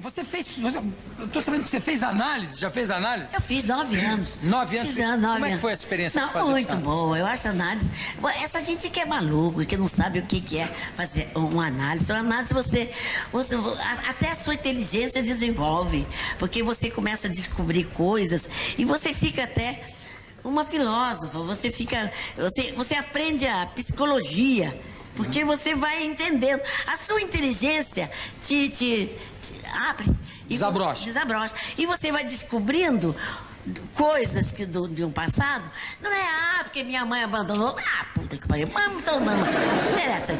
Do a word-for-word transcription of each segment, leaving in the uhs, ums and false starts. Você fez... Você, eu tô sabendo que você fez análise, já fez análise? Eu fiz nove anos. Nove anos? Fiz anos, nove Como anos. É que foi a experiência não, de fazer muito boa, eu acho análise... Essa gente que é maluco, que não sabe o que, que é fazer uma análise. Uma análise você, você... Até a sua inteligência desenvolve, porque você começa a descobrir coisas e você fica até... Uma filósofa, você fica... Você, você aprende a psicologia, porque você vai entendendo. A sua inteligência te, te, te abre. E desabrocha. Desabrocha. E você vai descobrindo coisas que do, de um passado. Não é, ah, porque minha mãe abandonou. Ah, puta que pariu. Mãe, então, mãe. Não interessa.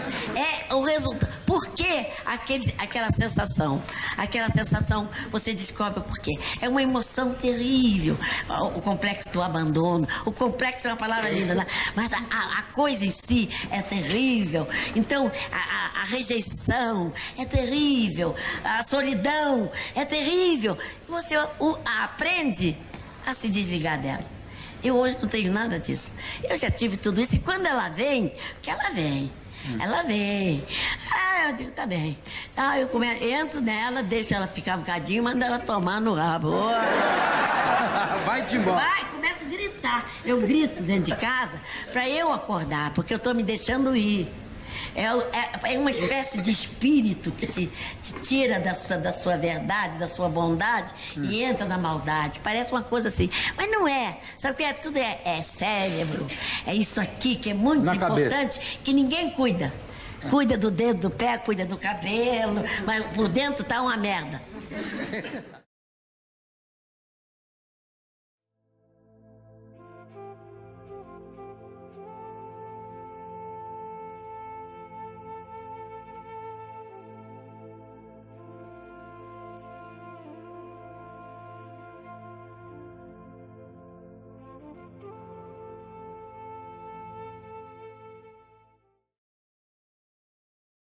É o resultado. Por que aquele, aquela sensação? Aquela sensação, você descobre por quê. É uma emoção terrível. O, o complexo do abandono. O complexo é uma palavra linda, né? Mas a, a coisa em si é terrível. Então, a, a, a rejeição é terrível. A solidão é terrível. Você o, a, aprende a se desligar dela. Eu hoje não tenho nada disso. Eu já tive tudo isso. E quando ela vem, porque ela vem. Ela vem. Ah, eu digo, tá bem. Ah, eu come... entro nela, deixo ela ficar um bocadinho, mando ela tomar no rabo. Vai-te embora. Vai, começo a gritar. Eu grito dentro de casa pra eu acordar, porque eu tô me deixando ir. É, é, é uma espécie de espírito que te, te tira da sua, da sua verdade, da sua bondade hum. e entra na maldade. Parece uma coisa assim, mas não é. Sabe o que é? Tudo é, é cérebro. É isso aqui que é muito na importante, cabeça. Que ninguém cuida. Cuida do dedo do pé, cuida do cabelo, mas por dentro tá uma merda.